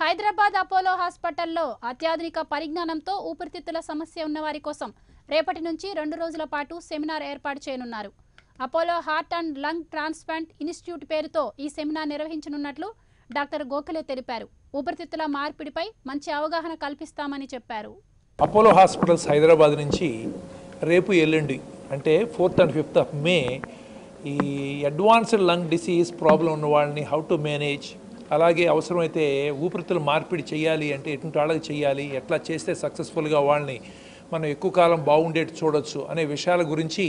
Hyderabad Apollo హాస్పిటల్లో అత్యాధునిక పరిజ్ఞానంతో ఊపిరితిత్తుల సమస్య ఉన్నవారి కోసం రేపటి నుంచి 2 రోజుల పాటు సెమినార్ ఏర్పాటు చేయనున్నారు. Apollo heart and lung transplant institute పేరుతో ఈ సెమినార్ నిర్వహించనున్నట్లు డాక్టర్ గోఖలే తెలిపారు. ఊపిరితిత్తుల మార్పిడిపై మంచి అవగాహన కల్పిస్తామని చెప్పారు. అపోలో హాస్పిటల్స్ హైదరాబాద్ నుంచి రేపు ఎల్లుండి అంటే 4th and 5th of May ఈ అడ్వాన్స్డ్ లంగ్ డిసీజ్ ప్రాబ్లం ఉన్న వాళ్ళని హౌ టు మేనేజ్, అలాగే అవసరమైతే ఊపిరితిత్తులు మార్పిడి చేయాలి అంటే ఎటువంటి వాళ్ళకి చేయాలి, ఎట్లా చేస్తే సక్సెస్ఫుల్గా వాళ్ళని మనం ఎక్కువ కాలం బాగుండేట్టు చూడొచ్చు అనే విషయాల గురించి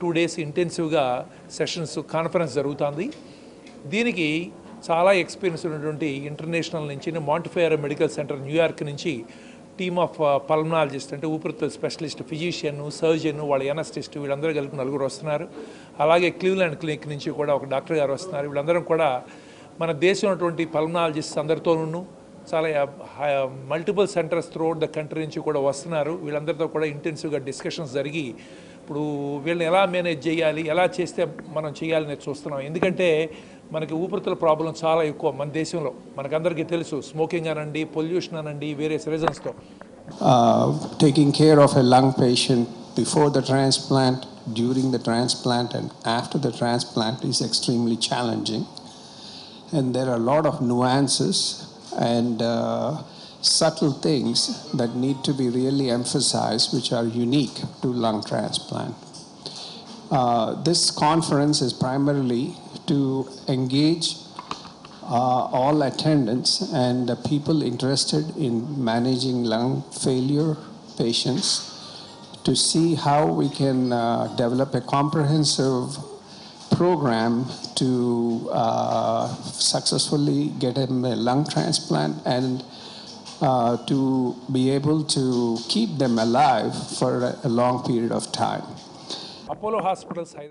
2 days ఇంటెన్సివ్గా సెషన్స్ కాన్ఫరెన్స్ జరుగుతుంది. దీనికి చాలా ఎక్స్పీరియన్స్ ఉన్నటువంటి ఇంటర్నేషనల్ నుంచి మాంటిఫైర్ మెడికల్ సెంటర్ న్యూయార్క్ నుంచి టీమ్ ఆఫ్ పల్మనాలజిస్ట్ అంటే ఊపిరితిత్తుల స్పెషలిస్ట్, ఫిజిషియన్, సర్జన్, వాళ్ళ ఎనస్థెసిస్ట్ వీళ్ళందరూ కలిపి 4 వస్తున్నారు. అలాగే క్లీవ్లాండ్ క్లినిక్ నుంచి కూడా ఒక డాక్టర్ గారు వస్తున్నారు. వీళ్ళందరం కూడా మన దేశం ఉన్నటువంటి పల్మనాలజిస్ట్ అందరితోనూ చాలా multiple centres throughout the country నుంచి కూడా వస్తున్నారు. వీళ్ళందరితో కూడా ఇంటెన్సివ్గా డిస్కషన్స్ జరిగి ఇప్పుడు వీళ్ళని ఎలా మేనేజ్ చేయాలి, ఎలా చేస్తే మనం చేయాలని చూస్తున్నాం. ఎందుకంటే మనకి ఊపిరితిత్తుల ప్రాబ్లం చాలా ఎక్కువ మన దేశంలో, మనకందరికీ తెలుసు. స్మోకింగ్ అనండి, పొల్యూషన్ అనండి, వేరియస్ రీజన్స్తో. Taking care of a lung patient before the transplant, during the transplant and after the transplant is extremely challenging. And there are a lot of nuances and subtle things that need to be really emphasized, which are unique to lung transplant. This conference is primarily to engage all attendants and the people interested in managing lung failure patients to see how we can develop a comprehensive program to successfully get him a lung transplant and to be able to keep them alive for a long period of time. Apollo Hospitals